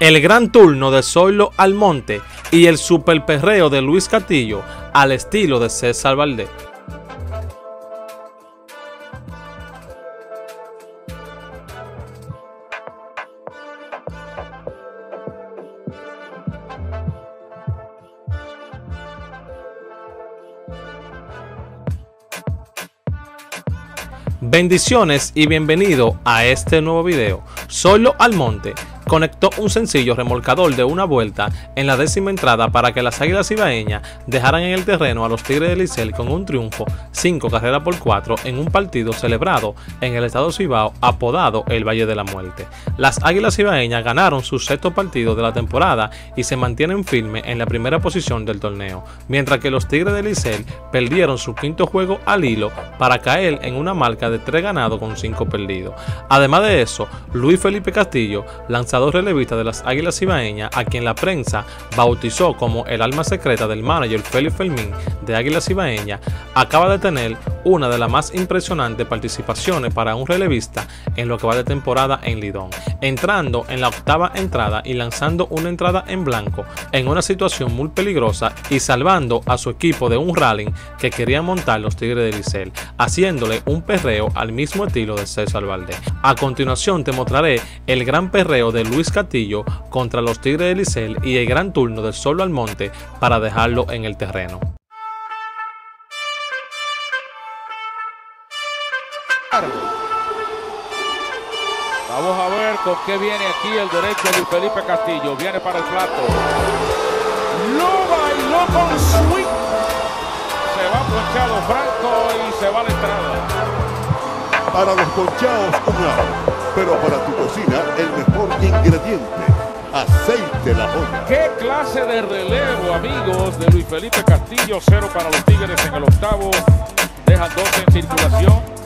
El gran turno de Zoilo Almonte y el superperreo de Luis Castillo al estilo de César Valdez. Bendiciones y bienvenido a este nuevo video. Zoilo Almonte conectó un sencillo remolcador de una vuelta en la 10ª entrada para que las Águilas Cibaeñas dejaran en el terreno a los Tigres del Licey con un triunfo 5-4 en un partido celebrado en el estado Cibao apodado el Valle de la Muerte. Las Águilas Cibaeñas ganaron su 6º partido de la temporada y se mantienen firmes en la primera posición del torneo, mientras que los Tigres del Licey perdieron su 5º juego al hilo para caer en una marca de 3 ganados con 5 perdidos. Además de eso, Luis Felipe Castillo, lanzador relevista de las Águilas Cibaeñas, a quien la prensa bautizó como el alma secreta del manager Félix Fermín de Águilas Cibaeñas, acaba de tener una de las más impresionantes participaciones para un relevista en lo que va de temporada en Lidom, entrando en la 8ª entrada y lanzando una entrada en blanco en una situación muy peligrosa y salvando a su equipo de un rally que querían montar los Tigres del Licey, haciéndole un perreo al mismo estilo de César Valdez. A continuación te mostraré el gran perreo de Luis Castillo contra los Tigres del Licey y el gran turno de Zoilo Almonte para dejarlo en el terreno. Vamos a ver con qué viene aquí el derecho de Luis Felipe Castillo. Viene para el plato. Lo bailó con swing. Se va ponchado Franco y se va a la entrada. Para los ponchados, una. Pero para tu cocina, el mejor ingrediente, aceite La Joya. ¡Qué clase de relevo, amigos! De Luis Felipe Castillo, 0 para los Tigres en el 8º. Dejan 2 en circulación.